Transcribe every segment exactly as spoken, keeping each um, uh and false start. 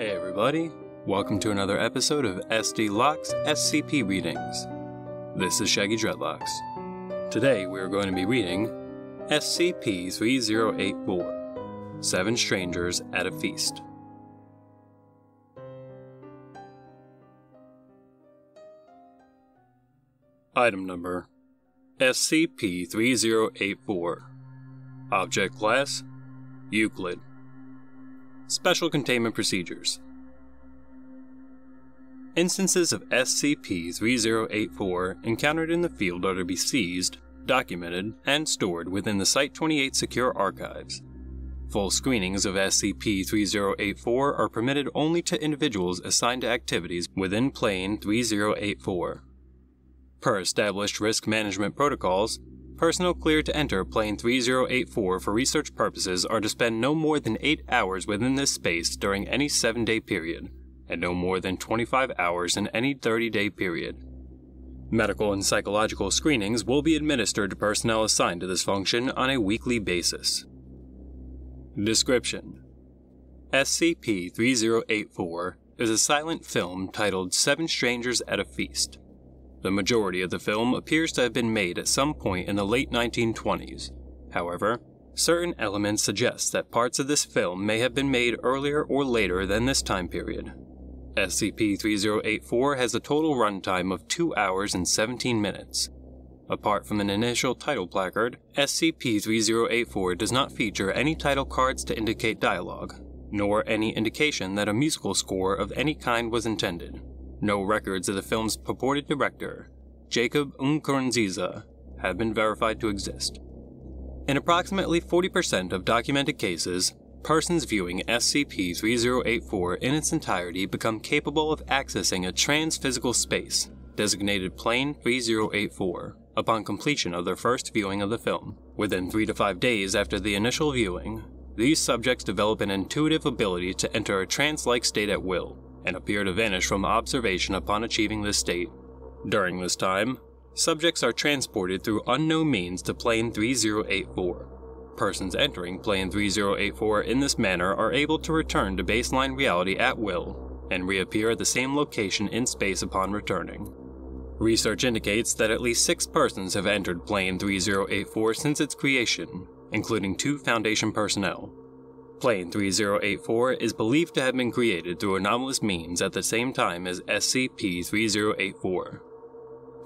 Hey everybody, welcome to another episode of S D Locke's S C P Readings. This is Shaggy Dreadlocks. Today we are going to be reading S C P thirty eighty-four, Seven Strangers at a Feast. Item Number S C P thirty eighty-four. Object Class Euclid. Special Containment Procedures. Instances of S C P thirty eighty-four encountered in the field are to be seized, documented, and stored within the Site twenty-eight Secure Archives. Full screenings of S C P thirty eighty-four are permitted only to individuals assigned to activities within Plane thirty eighty-four. Per established risk management protocols, personnel cleared to enter Plane thirty eighty-four for research purposes are to spend no more than eight hours within this space during any seven-day period, and no more than twenty-five hours in any thirty-day period. Medical and psychological screenings will be administered to personnel assigned to this function on a weekly basis. Description: S C P thirty eighty-four is a silent film titled Seven Strangers at a Feast. The majority of the film appears to have been made at some point in the late nineteen twenties. However, certain elements suggest that parts of this film may have been made earlier or later than this time period. S C P thirty eighty-four has a total runtime of two hours and seventeen minutes. Apart from an initial title placard, S C P thirty eighty-four does not feature any title cards to indicate dialogue, nor any indication that a musical score of any kind was intended. No records of the film's purported director, Jacob Nkurunziza, have been verified to exist. In approximately forty percent of documented cases, persons viewing S C P thirty eighty-four in its entirety become capable of accessing a trans-physical space, designated Plane thirty eighty-four, upon completion of their first viewing of the film. Within three to five days after the initial viewing, these subjects develop an intuitive ability to enter a trance-like state at will, and appear to vanish from observation upon achieving this state. During this time, subjects are transported through unknown means to Plane thirty eighty-four. Persons entering Plane thirty eighty-four in this manner are able to return to baseline reality at will, and reappear at the same location in space upon returning. Research indicates that at least six persons have entered Plane thirty eighty-four since its creation, including two Foundation personnel. Plane thirty eighty-four is believed to have been created through anomalous means at the same time as S C P thirty eighty-four.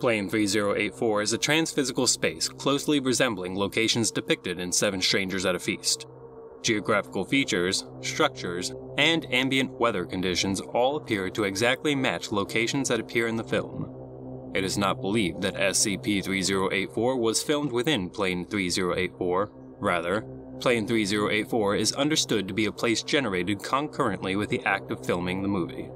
Plane thirty eighty-four is a transphysical space closely resembling locations depicted in Seven Strangers at a Feast. Geographical features, structures, and ambient weather conditions all appear to exactly match locations that appear in the film. It is not believed that S C P thirty eighty-four was filmed within Plane thirty eighty-four, rather, Plane thirty eighty-four is understood to be a place generated concurrently with the act of filming the movie.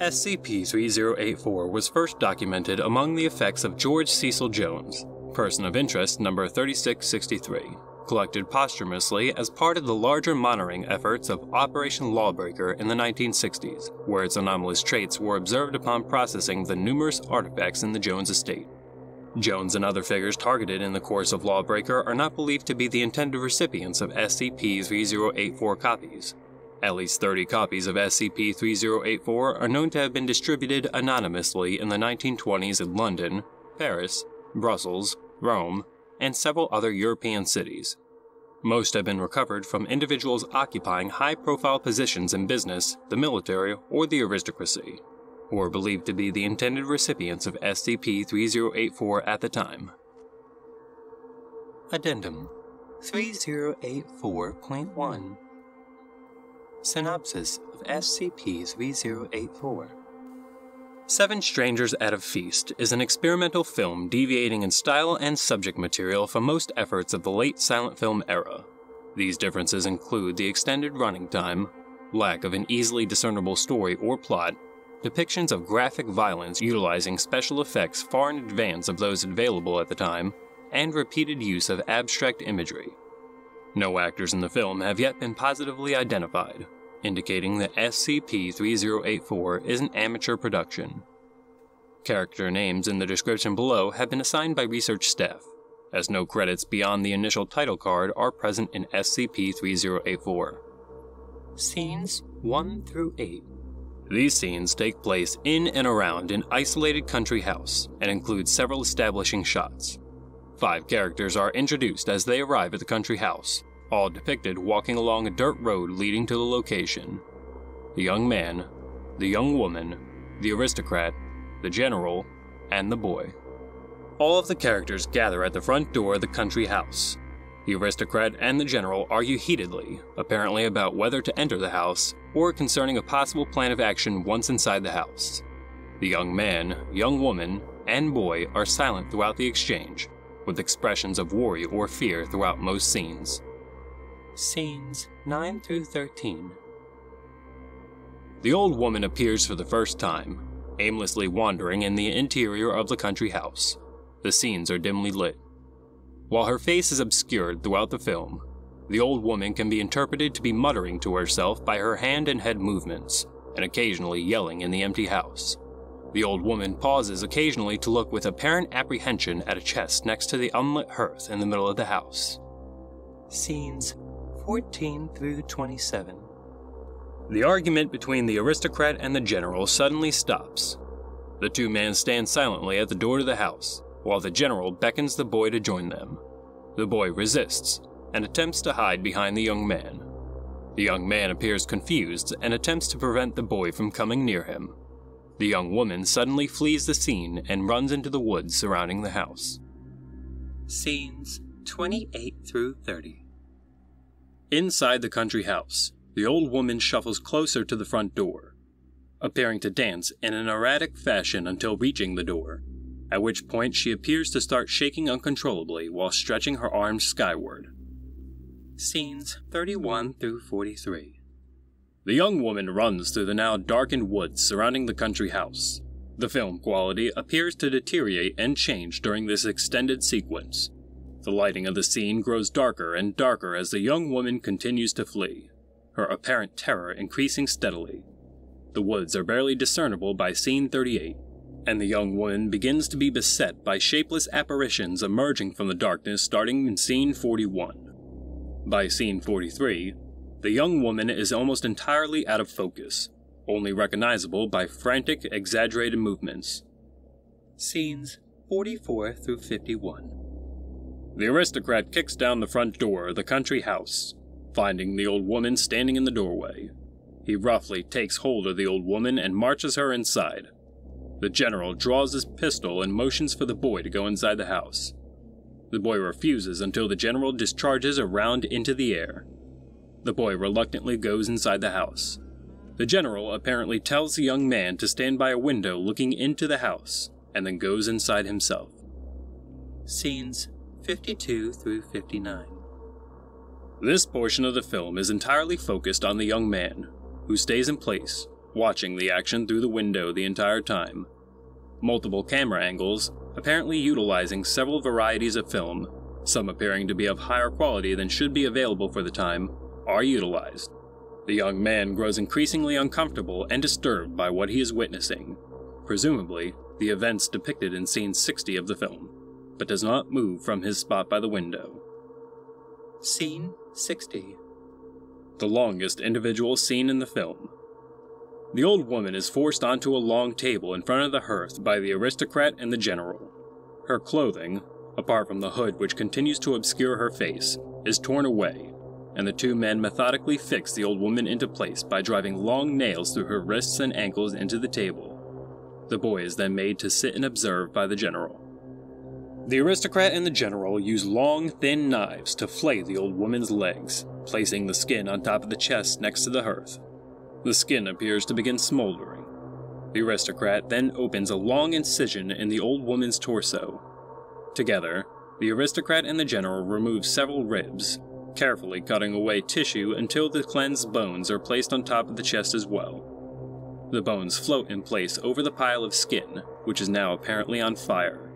S C P thirty eighty-four was first documented among the effects of George Cecil Jones, person of interest number thirty-six sixty-three, collected posthumously as part of the larger monitoring efforts of Operation Lawbreaker in the nineteen sixties, where its anomalous traits were observed upon processing the numerous artifacts in the Jones estate. Jones and other figures targeted in the course of Lawbreaker are not believed to be the intended recipients of S C P thirty eighty-four copies. At least thirty copies of S C P thirty eighty-four are known to have been distributed anonymously in the nineteen twenties in London, Paris, Brussels, Rome, and several other European cities. Most have been recovered from individuals occupying high-profile positions in business, the military, or the aristocracy, who are believed to be the intended recipients of S C P thirty eighty-four at the time. Addendum thirty eighty-four point one Synopsis of S C P thirty eighty-four. Seven Strangers at a Feast is an experimental film deviating in style and subject material from most efforts of the late silent film era. These differences include the extended running time, lack of an easily discernible story or plot, depictions of graphic violence utilizing special effects far in advance of those available at the time, and repeated use of abstract imagery. No actors in the film have yet been positively identified, indicating that S C P thirty eighty-four is an amateur production. Character names in the description below have been assigned by research staff, as no credits beyond the initial title card are present in S C P thirty eighty-four. Scenes one through eight. These scenes take place in and around an isolated country house and include several establishing shots. Five characters are introduced as they arrive at the country house, all depicted walking along a dirt road leading to the location. The young man, the young woman, the aristocrat, the general, and the boy. All of the characters gather at the front door of the country house. The aristocrat and the general argue heatedly, apparently about whether to enter the house or concerning a possible plan of action once inside the house. The young man, young woman, and boy are silent throughout the exchange, with expressions of worry or fear throughout most scenes. Scenes nine through thirteen. The old woman appears for the first time, aimlessly wandering in the interior of the country house. The scenes are dimly lit. While her face is obscured throughout the film, the old woman can be interpreted to be muttering to herself by her hand and head movements, and occasionally yelling in the empty house. The old woman pauses occasionally to look with apparent apprehension at a chest next to the unlit hearth in the middle of the house. Scenes fourteen through twenty-seven. The argument between the aristocrat and the general suddenly stops. The two men stand silently at the door to the house, while the general beckons the boy to join them. The boy resists and attempts to hide behind the young man. The young man appears confused and attempts to prevent the boy from coming near him. The young woman suddenly flees the scene and runs into the woods surrounding the house. Scenes twenty-eight through thirty. Inside the country house, the old woman shuffles closer to the front door, appearing to dance in an erratic fashion until reaching the door, at which point she appears to start shaking uncontrollably while stretching her arms skyward. Scenes thirty-one through forty-three. The young woman runs through the now darkened woods surrounding the country house. The film quality appears to deteriorate and change during this extended sequence. The lighting of the scene grows darker and darker as the young woman continues to flee, her apparent terror increasing steadily. The woods are barely discernible by scene thirty-eight, and the young woman begins to be beset by shapeless apparitions emerging from the darkness starting in scene forty-one. By scene forty-three, the young woman is almost entirely out of focus, only recognizable by frantic, exaggerated movements. Scenes forty-four through fifty-one. The aristocrat kicks down the front door of the country house, finding the old woman standing in the doorway. He roughly takes hold of the old woman and marches her inside. The general draws his pistol and motions for the boy to go inside the house. The boy refuses until the general discharges a round into the air. The boy reluctantly goes inside the house. The general apparently tells the young man to stand by a window looking into the house, and then goes inside himself. Scenes fifty-two through fifty-nine. This portion of the film is entirely focused on the young man, who stays in place, watching the action through the window the entire time. Multiple camera angles, apparently utilizing several varieties of film, some appearing to be of higher quality than should be available for the time, are utilized. The young man grows increasingly uncomfortable and disturbed by what he is witnessing, presumably the events depicted in scene sixty of the film, but does not move from his spot by the window. Scene sixty. The longest individual scene in the film. The old woman is forced onto a long table in front of the hearth by the aristocrat and the general. Her clothing, apart from the hood which continues to obscure her face, is torn away, and the two men methodically fix the old woman into place by driving long nails through her wrists and ankles into the table. The boy is then made to sit and observe by the general. The aristocrat and the general use long, thin knives to flay the old woman's legs, placing the skin on top of the chest next to the hearth. The skin appears to begin smoldering. The aristocrat then opens a long incision in the old woman's torso. Together, the aristocrat and the general remove several ribs, carefully cutting away tissue until the cleansed bones are placed on top of the chest as well. The bones float in place over the pile of skin, which is now apparently on fire.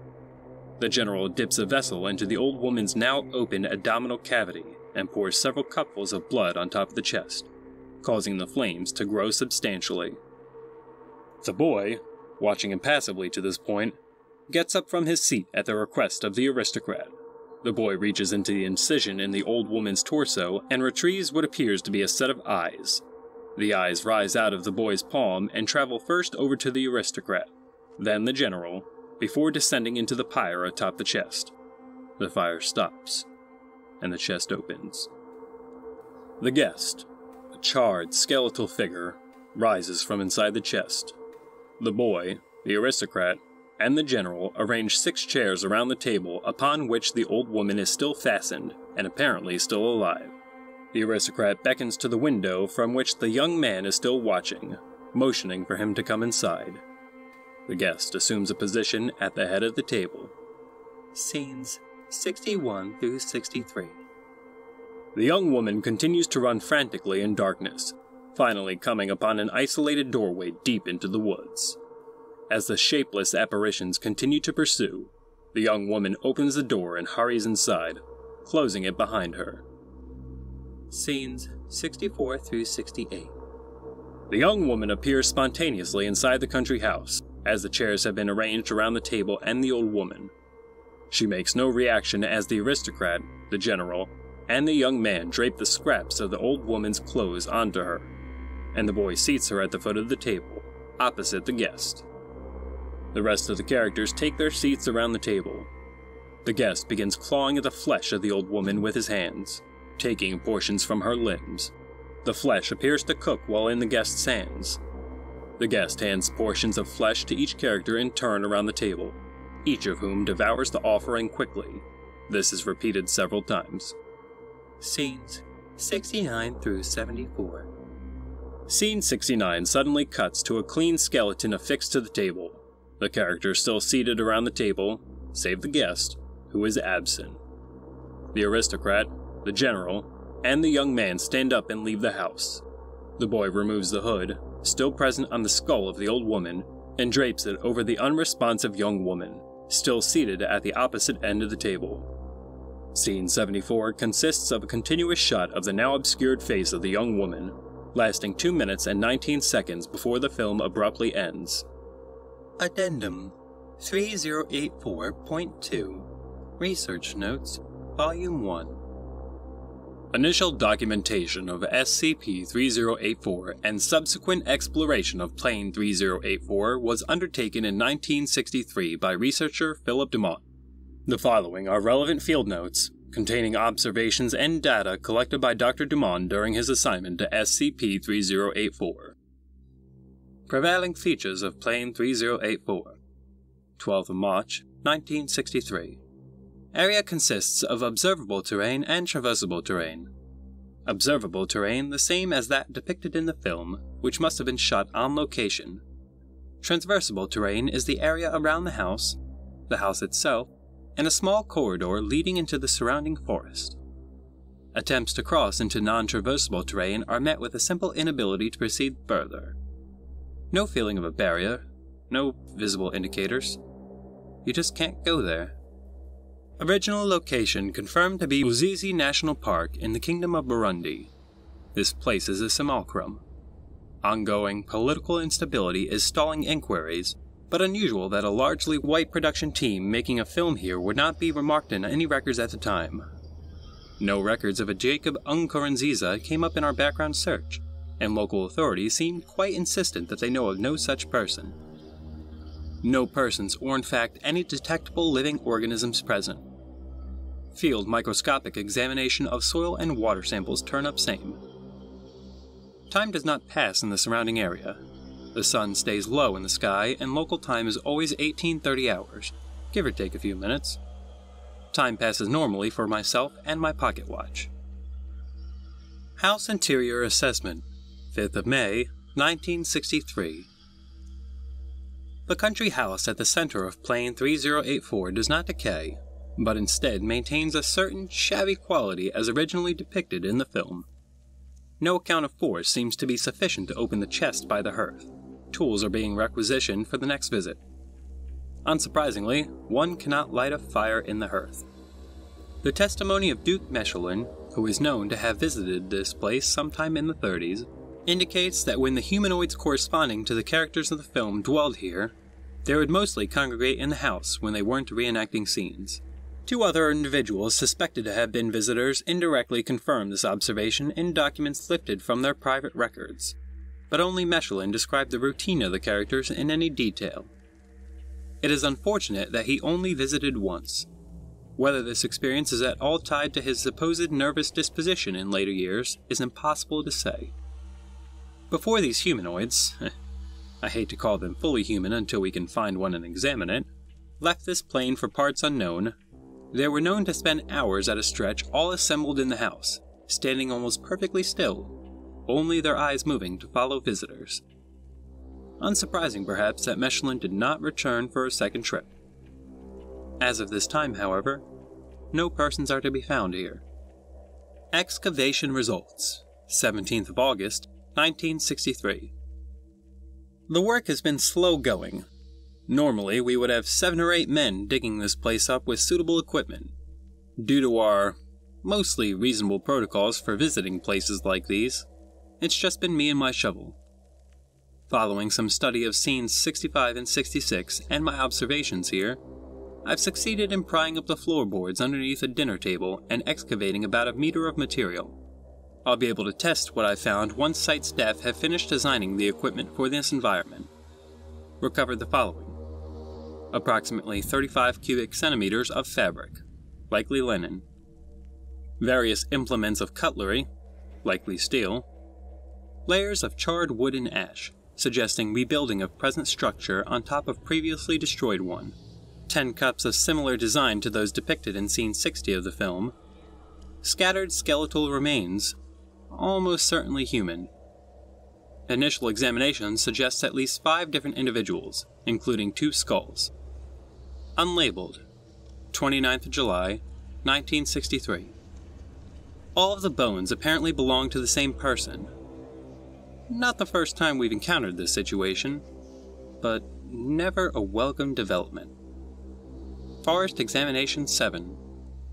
The general dips a vessel into the old woman's now open abdominal cavity and pours several cupfuls of blood on top of the chest, causing the flames to grow substantially. The boy, watching impassively to this point, gets up from his seat at the request of the aristocrat. The boy reaches into the incision in the old woman's torso and retrieves what appears to be a set of eyes, The eyes rise out of the boy's palm and travel first over to the aristocrat, then the general, before descending into the pyre atop the chest. The fire stops, and the chest opens. The guest, a charred, skeletal figure, rises from inside the chest. The boy, the aristocrat, and the general arrange six chairs around the table upon which the old woman is still fastened and apparently still alive. The aristocrat beckons to the window from which the young man is still watching, motioning for him to come inside. The guest assumes a position at the head of the table. Scenes sixty-one through sixty-three. The young woman continues to run frantically in darkness, finally coming upon an isolated doorway deep into the woods. As the shapeless apparitions continue to pursue, the young woman opens the door and hurries inside, closing it behind her. Scenes sixty-four through sixty-eight. The young woman appears spontaneously inside the country house, as the chairs have been arranged around the table and the old woman. She makes no reaction as the aristocrat, the general, and the young man drape the scraps of the old woman's clothes onto her, and the boy seats her at the foot of the table, opposite the guest. The rest of the characters take their seats around the table. The guest begins clawing at the flesh of the old woman with his hands, taking portions from her limbs. The flesh appears to cook while in the guest's hands. The guest hands portions of flesh to each character in turn around the table, each of whom devours the offering quickly. This is repeated several times. Scenes sixty-nine through seventy-four. Scene sixty-nine suddenly cuts to a clean skeleton affixed to the table. The characters still seated around the table, save the guest, who is absent. The aristocrat, the general, and the young man stand up and leave the house. The boy removes the hood, still present on the skull of the old woman, and drapes it over the unresponsive young woman, still seated at the opposite end of the table. Scene seventy-four consists of a continuous shot of the now obscured face of the young woman, lasting two minutes and nineteen seconds before the film abruptly ends. Addendum thirty eighty-four point two, Research Notes, Volume one. Initial documentation of S C P thirty eighty-four and subsequent exploration of Plane thirty eighty-four was undertaken in nineteen sixty-three by researcher Philip Dumont. The following are relevant field notes, containing observations and data collected by Doctor Dumont during his assignment to S C P thirty eighty-four. Prevailing features of Plane thirty eighty-four. twelfth of March, nineteen sixty-three. Area consists of observable terrain and traversable terrain. Observable terrain the same as that depicted in the film, which must have been shot on location. Traversable terrain is the area around the house, the house itself, and a small corridor leading into the surrounding forest. Attempts to cross into non-traversable terrain are met with a simple inability to proceed further. No feeling of a barrier, no visible indicators. You just can't go there. Original location confirmed to be Uzizi National Park in the Kingdom of Burundi. This place is a simulacrum. Ongoing political instability is stalling inquiries, but unusual that a largely white production team making a film here would not be remarked in any records at the time. No records of a Jacob Nkurunziza came up in our background search, and local authorities seemed quite insistent that they know of no such person. No persons or in fact any detectable living organisms present. Field microscopic examination of soil and water samples turn up same. Time does not pass in the surrounding area. The sun stays low in the sky and local time is always eighteen thirty hours, give or take a few minutes. Time passes normally for myself and my pocket watch. House interior assessment, fifth of May, nineteen sixty-three. The country house at the center of Plane thirty eighty-four does not decay, but instead maintains a certain shabby quality as originally depicted in the film. No account of force seems to be sufficient to open the chest by the hearth. Tools are being requisitioned for the next visit. Unsurprisingly, one cannot light a fire in the hearth. The testimony of Duke Mechelen, who is known to have visited this place sometime in the thirties, indicates that when the humanoids corresponding to the characters of the film dwelled here, they would mostly congregate in the house when they weren't reenacting scenes. Two other individuals suspected to have been visitors indirectly confirmed this observation in documents lifted from their private records, but only Mechelen described the routine of the characters in any detail. It is unfortunate that he only visited once. Whether this experience is at all tied to his supposed nervous disposition in later years is impossible to say. Before these humanoids, I hate to call them fully human until we can find one and examine it, left this plane for parts unknown, they were known to spend hours at a stretch all assembled in the house, standing almost perfectly still, only their eyes moving to follow visitors. Unsurprising perhaps that Mechelen did not return for a second trip. As of this time, however, no persons are to be found here. Excavation results, seventeenth of August, nineteen sixty-three. The work has been slow going. Normally, we would have seven or eight men digging this place up with suitable equipment. Due to our mostly reasonable protocols for visiting places like these, it's just been me and my shovel. Following some study of scenes sixty-five and sixty-six and my observations here, I've succeeded in prying up the floorboards underneath a dinner table and excavating about a meter of material. I'll be able to test what I found once site staff have finished designing the equipment for this environment. Recovered the following. Approximately thirty-five cubic centimeters of fabric, likely linen. Various implements of cutlery, likely steel. Layers of charred wood and ash, suggesting rebuilding of present structure on top of previously destroyed one. Ten cups of similar design to those depicted in scene sixty of the film. Scattered skeletal remains, almost certainly human. Initial examination suggests at least five different individuals, including two skulls. Unlabeled, twenty-ninth of July, nineteen sixty-three. All of the bones apparently belong to the same person. Not the first time we've encountered this situation, but never a welcome development. Forest Examination seven,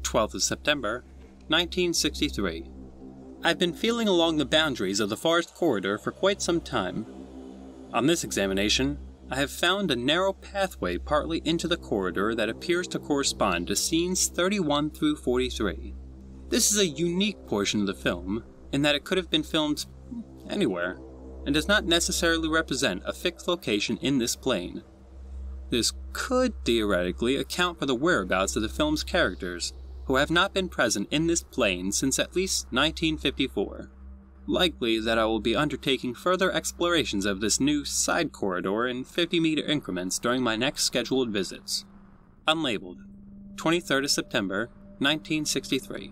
twelfth of September, nineteen sixty-three. I've been feeling along the boundaries of the forest corridor for quite some time. On this examination, I have found a narrow pathway partly into the corridor that appears to correspond to scenes thirty-one through forty-three. This is a unique portion of the film, in that it could have been filmed anywhere, and does not necessarily represent a fixed location in this plane. This could theoretically account for the whereabouts of the film's characters, who have not been present in this plane since at least nineteen fifty-four. Likely that I will be undertaking further explorations of this new side corridor in fifty meter increments during my next scheduled visits. Unlabeled, twenty-third of September, nineteen sixty-three.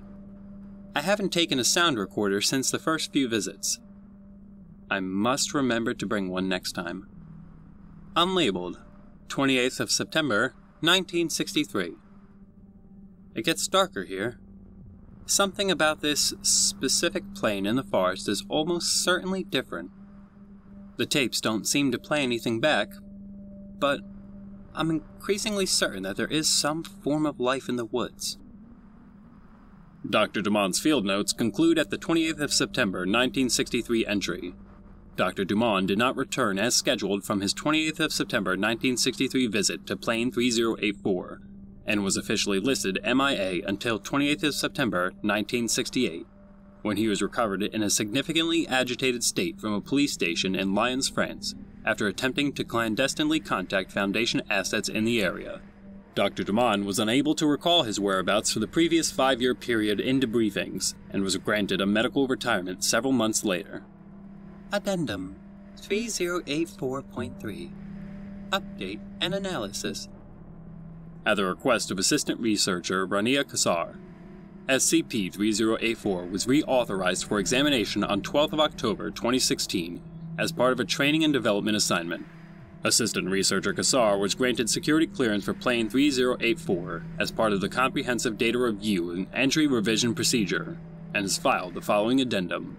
I haven't taken a sound recorder since the first few visits. I must remember to bring one next time. Unlabeled, twenty-eighth of September, nineteen sixty-three. It gets darker here. Something about this specific plane in the forest is almost certainly different. The tapes don't seem to play anything back, but I'm increasingly certain that there is some form of life in the woods. Doctor Dumont's field notes conclude at the twenty-eighth of September, nineteen sixty-three entry. Doctor Dumont did not return as scheduled from his twenty-eighth of September, nineteen sixty-three visit to Plane thirty eighty-four. And was officially listed M I A until twenty-eighth of September, nineteen sixty-eight, when he was recovered in a significantly agitated state from a police station in Lyons, France, after attempting to clandestinely contact Foundation assets in the area. Doctor Dumont was unable to recall his whereabouts for the previous five-year period in debriefings, and was granted a medical retirement several months later. Addendum thirty eighty-four point three. Update and analysis. At the request of Assistant Researcher Rania Kassar, S C P thirty eighty-four was reauthorized for examination on twelfth of October, twenty sixteen, as part of a training and development assignment. Assistant Researcher Kassar was granted security clearance for Plane thirty eighty-eight-four as part of the Comprehensive Data Review and Entry Revision Procedure, and has filed the following addendum.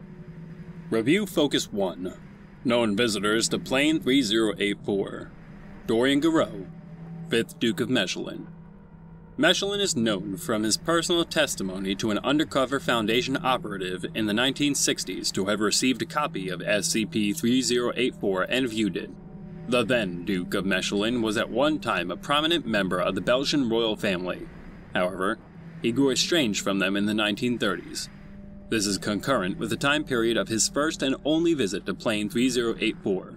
Review Focus one. Known visitors to Plane thirty eighty-eight-four. Dorian Garreau, fifth Duke of Mechelen. Mechelen is known from his personal testimony to an undercover Foundation operative in the nineteen sixties to have received a copy of S C P thirty eighty-eight-four and viewed it. The then Duke of Mechelen was at one time a prominent member of the Belgian royal family. However, he grew estranged from them in the nineteen thirties. This is concurrent with the time period of his first and only visit to Plane thirty eighty-four,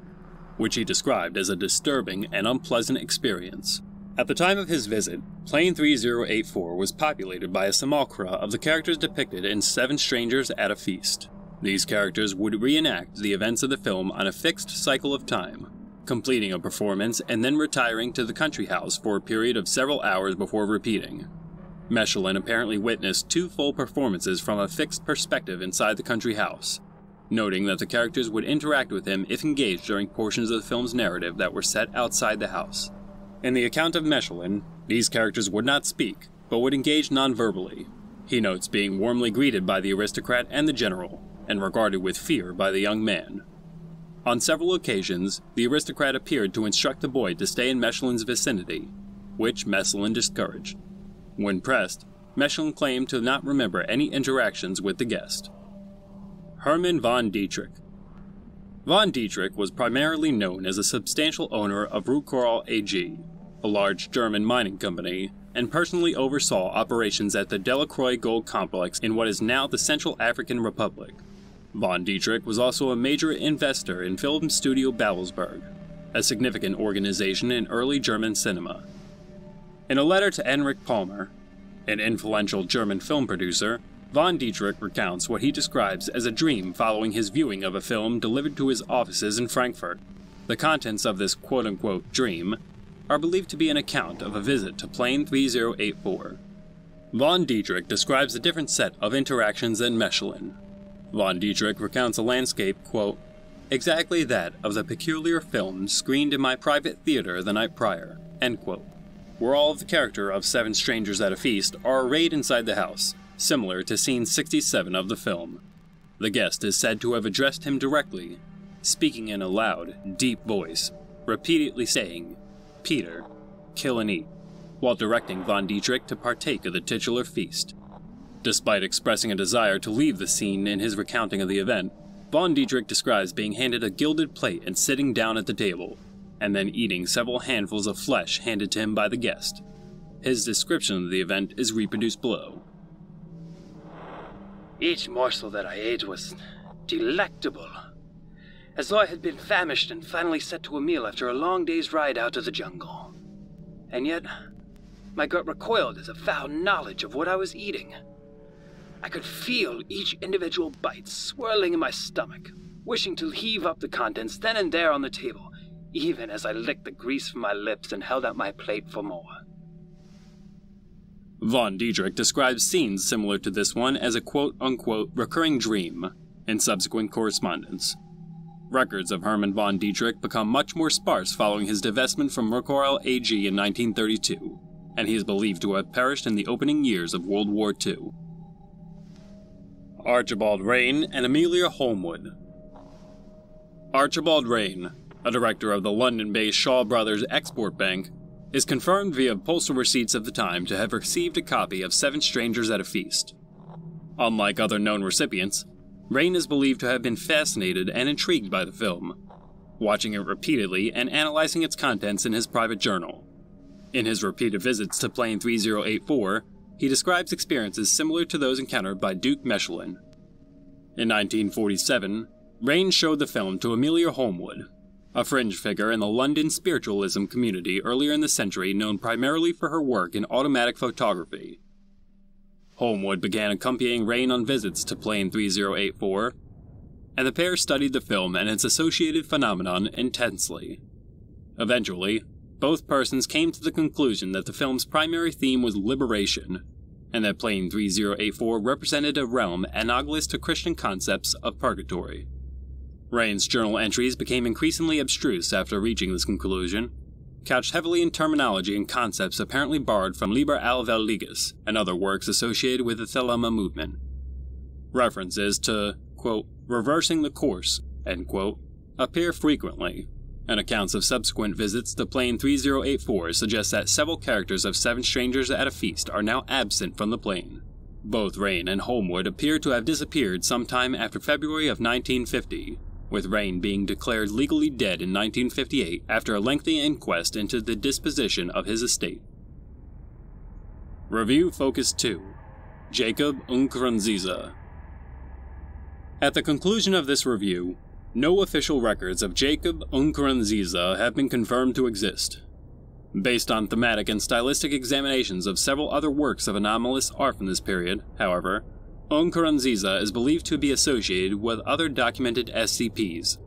which he described as a disturbing and unpleasant experience. At the time of his visit, Plane thirty eighty-four was populated by a simulacra of the characters depicted in Seven Strangers at a Feast. These characters would reenact the events of the film on a fixed cycle of time, completing a performance and then retiring to the country house for a period of several hours before repeating. Mechelen apparently witnessed two full performances from a fixed perspective inside the country house, noting that the characters would interact with him if engaged during portions of the film's narrative that were set outside the house. In the account of Mechelen, these characters would not speak, but would engage non-verbally. He notes being warmly greeted by the aristocrat and the general, and regarded with fear by the young man. On several occasions, the aristocrat appeared to instruct the boy to stay in Mechelen's vicinity, which Mechelen discouraged. When pressed, Mechelen claimed to not remember any interactions with the guest. Hermann von Dietrich. Von Dietrich was primarily known as a substantial owner of Rukorel A G, a large German mining company, and personally oversaw operations at the Delacroix Gold Complex in what is now the Central African Republic. Von Dietrich was also a major investor in film studio Babelsberg, a significant organization in early German cinema. In a letter to Enric Palmer, an influential German film producer, Von Dietrich recounts what he describes as a dream following his viewing of a film delivered to his offices in Frankfurt. The contents of this quote-unquote dream are believed to be an account of a visit to Plane thirty eighty-four. Von Dietrich describes a different set of interactions than Mechelen. Von Dietrich recounts a landscape, quote, exactly that of the peculiar film screened in my private theater the night prior, end quote, where all of the character of Seven Strangers at a Feast are arrayed inside the house, similar to scene sixty-seven of the film. The guest is said to have addressed him directly, speaking in a loud, deep voice, repeatedly saying, Peter, kill and eat, while directing Von Dietrich to partake of the titular feast. Despite expressing a desire to leave the scene in his recounting of the event, Von Dietrich describes being handed a gilded plate and sitting down at the table, and then eating several handfuls of flesh handed to him by the guest. His description of the event is reproduced below. Each morsel that I ate was delectable, as though I had been famished and finally set to a meal after a long day's ride out of the jungle. And yet, my gut recoiled as a foul knowledge of what I was eating. I could feel each individual bite swirling in my stomach, wishing to heave up the contents then and there on the table, even as I licked the grease from my lips and held out my plate for more. Von Dietrich describes scenes similar to this one as a quote-unquote recurring dream in subsequent correspondence. Records of Hermann von Dietrich become much more sparse following his divestment from Mercorel A G in nineteen thirty-two, and he is believed to have perished in the opening years of World War Two. Archibald Raine and Amelia Holmwood. Archibald Raine, a director of the London-based Shaw Brothers Export Bank, is confirmed via postal receipts of the time to have received a copy of Seven Strangers at a Feast. Unlike other known recipients, Raine is believed to have been fascinated and intrigued by the film, watching it repeatedly and analyzing its contents in his private journal. In his repeated visits to Plane thirty eighty-four, he describes experiences similar to those encountered by Duke Mechelen. In nineteen forty-seven, Raine showed the film to Amelia Holmwood, a fringe figure in the London spiritualism community earlier in the century known primarily for her work in automatic photography. Holmwood began accompanying Raine on visits to Plane thirty eighty-four, and the pair studied the film and its associated phenomenon intensely. Eventually, both persons came to the conclusion that the film's primary theme was liberation, and that Plane thirty eighty-four represented a realm analogous to Christian concepts of purgatory. Raine's journal entries became increasingly abstruse after reaching this conclusion, couched heavily in terminology and concepts apparently borrowed from Liber al Veligas and other works associated with the Thelema movement. References to, quote, reversing the course, end quote, appear frequently, and accounts of subsequent visits to Plane thirty eighty-four suggest that several characters of Seven Strangers at a Feast are now absent from the plane. Both Raine and Holmwood appear to have disappeared sometime after February of nineteen fifty, with Raine being declared legally dead in nineteen fifty-eight after a lengthy inquest into the disposition of his estate. Review Focus two, Jacob Nkurunziza. At the conclusion of this review, no official records of Jacob Nkurunziza have been confirmed to exist. Based on thematic and stylistic examinations of several other works of anomalous art from this period, however, Nkurunziza is believed to be associated with other documented S C Ps.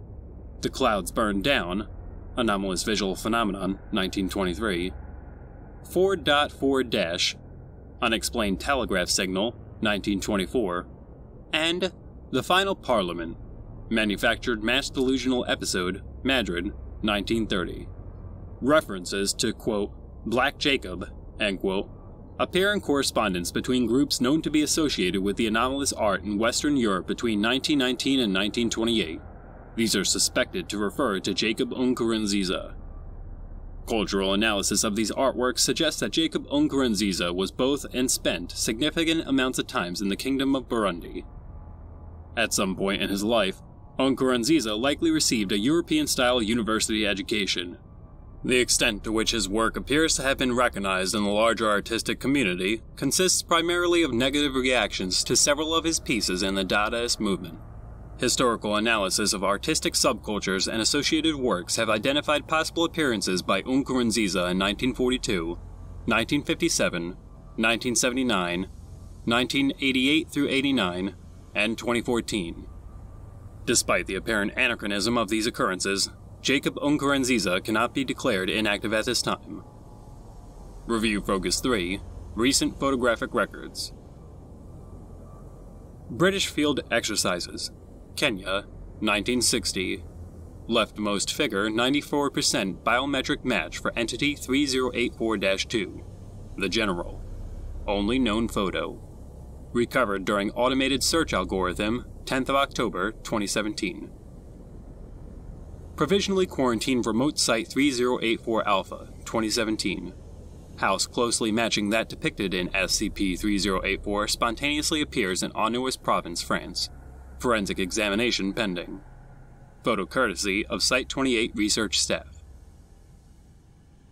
The Clouds Burned Down, Anomalous Visual Phenomenon, nineteen twenty-three, four point four dash, Unexplained Telegraph Signal, nineteen twenty-four, and The Final Parliament, Manufactured Mass Delusional Episode, Madrid, nineteen thirty. References to, quote, Black Jacob, end quote, appear in correspondence between groups known to be associated with the anomalous art in Western Europe between nineteen nineteen and nineteen twenty-eight. These are suspected to refer to Jacob Nkurunziza. Cultural analysis of these artworks suggests that Jacob Nkurunziza was both and spent significant amounts of times in the Kingdom of Burundi. At some point in his life, Nkurunziza likely received a European-style university education. The extent to which his work appears to have been recognized in the larger artistic community consists primarily of negative reactions to several of his pieces in the Dadaist movement. Historical analysis of artistic subcultures and associated works have identified possible appearances by Nkurunziza in nineteen forty-two, nineteen fifty-seven, nineteen seventy-nine, nineteen eighty-eight through eighty-nine, and twenty fourteen. Despite the apparent anachronism of these occurrences, Jacob Nkurunziza cannot be declared inactive at this time. Review Focus three, Recent Photographic Records. British Field Exercises, Kenya, nineteen sixty. Leftmost figure ninety-four percent biometric match for Entity three zero eight four dash two, The General. Only known photo. Recovered during automated search algorithm, tenth of October twenty seventeen. Provisionally quarantined remote site three zero eight four Alpha, twenty seventeen. House closely matching that depicted in S C P thirty eighty-four spontaneously appears in Aunois Province, France. Forensic examination pending. Photo courtesy of Site twenty-eight research staff.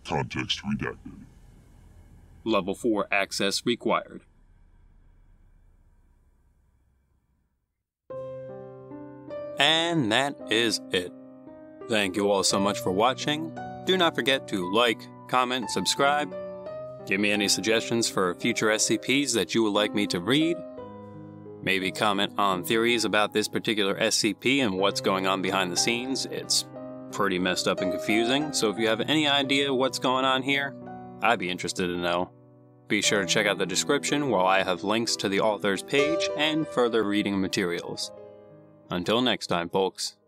Context redacted. Level four access required. And that is it. Thank you all so much for watching. Do not forget to like, comment, subscribe. Give me any suggestions for future S C Ps that you would like me to read. Maybe comment on theories about this particular S C P and what's going on behind the scenes. It's pretty messed up and confusing, so if you have any idea what's going on here, I'd be interested to know. Be sure to check out the description where I have links to the author's page and further reading materials. Until next time, folks.